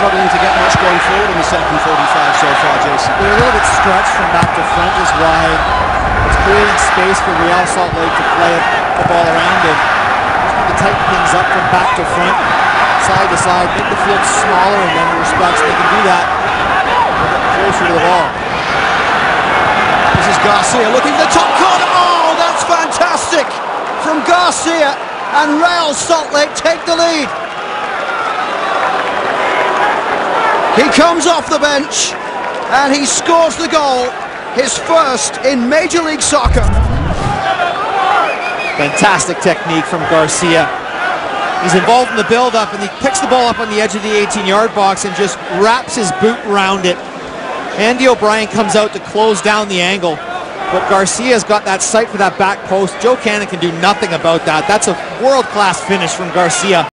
struggling to get much going forward in the second 45 so far, Jason. They're a little bit stretched from back to front is why it's creating space for Real Salt Lake to play the ball around it. Just need to tighten things up from back to front, side to side, make the field smaller in many respects. They can do that closer to the ball. This is Garcia looking for the top corner. Oh, that's fantastic from Garcia, and Real Salt Lake take the lead. He comes off the bench and he scores the goal, his first in Major League Soccer. Fantastic technique from Garcia. He's involved in the build-up and he picks the ball up on the edge of the 18-yard box and just wraps his boot around it. Andy O'Brien comes out to close down the angle, but Garcia's got that sight for that back post. Joe Cannon can do nothing about that. That's a world-class finish from Garcia.